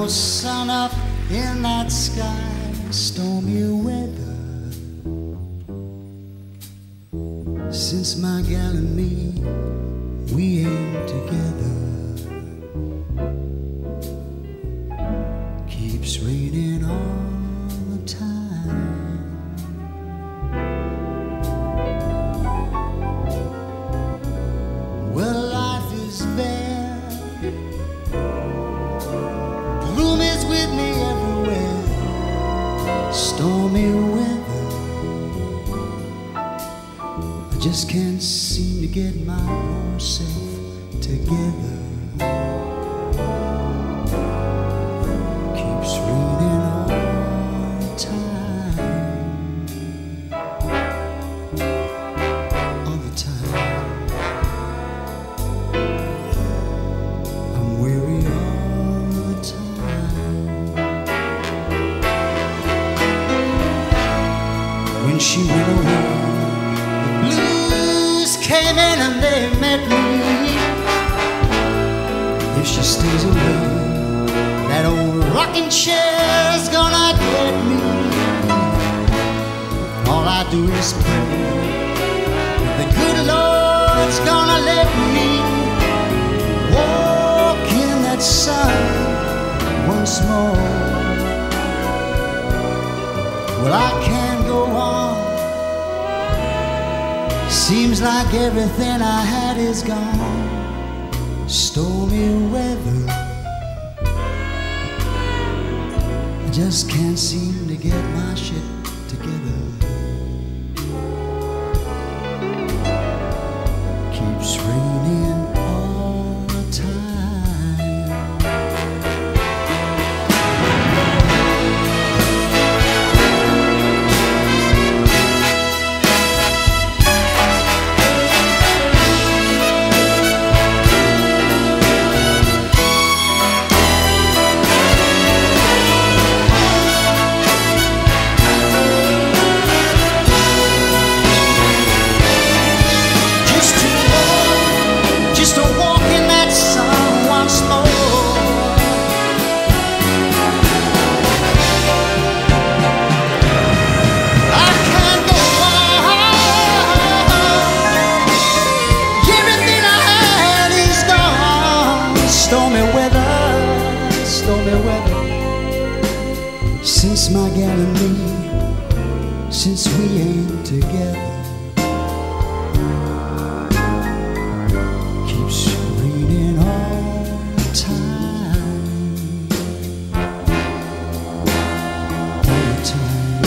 no sun up in that sky. Stormy weather. Since my gal and me, we ain't together. Keeps raining all the time. Well, life is bare. The room is with me everywhere. Stormy weather. I just can't seem to get my myself together. Keeps raining all the time, all the time. I'm weary all the time. When she went away, the blues came in and they met me. If she stays away, that old rocking chair's gonna get me. All I do is pray that the good Lord's gonna let me walk in that sun once more. Well, I can't go on. Seems like everything I had is gone. Stormy weather. I just can't seem to get my shit together. Keeps raining all the time. Stormy weather. Since my gal and me, since we ain't together. Keeps raining all the time, all the time.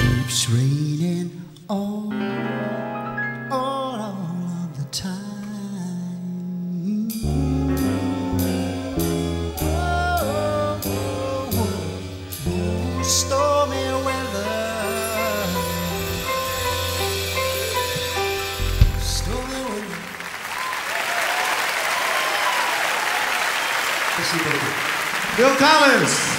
Keeps raining all of the time. Stormy weather. Stormy weather. Phil Collins.